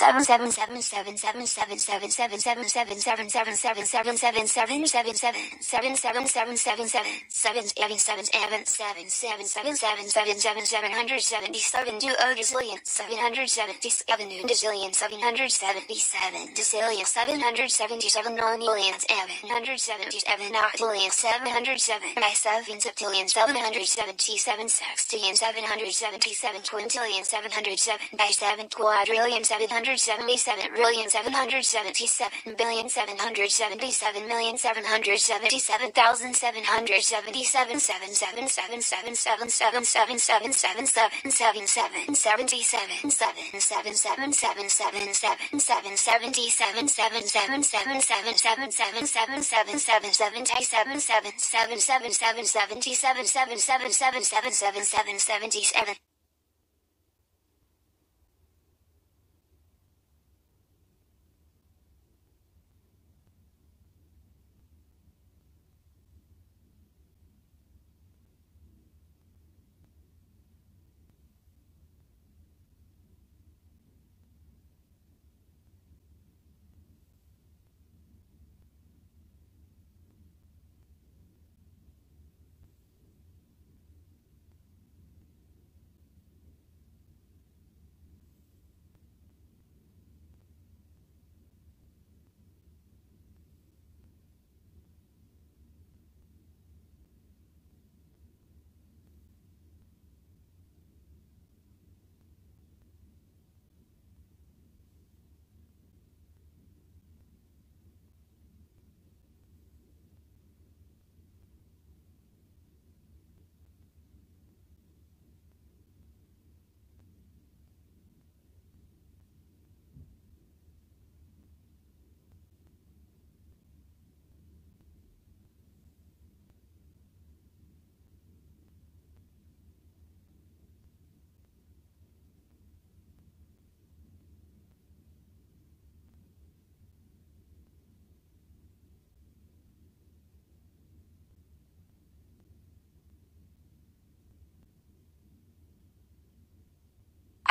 777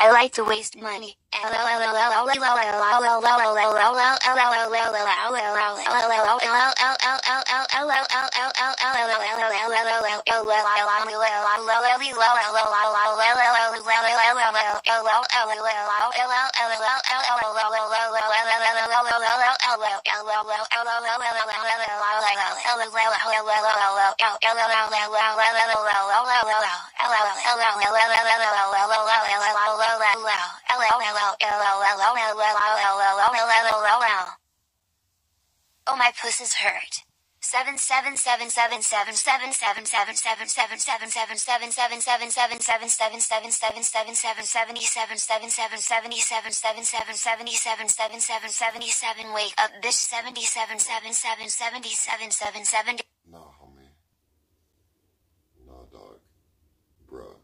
I like to waste money. Oh, my puss is hurt. 777 wake up bitch 777 No, homie. No, dog. Bruh.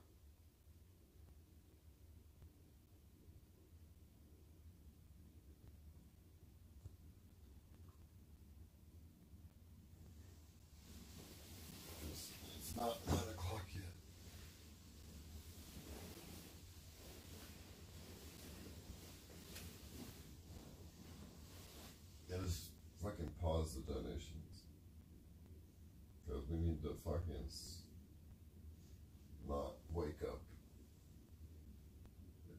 It's not 9 o'clock yet. Yeah, just fucking pause the donations. Because we need to fucking not wake up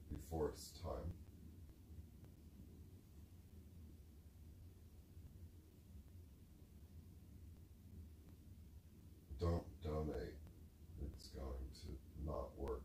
before it's time. Don't donate. It's going to not work.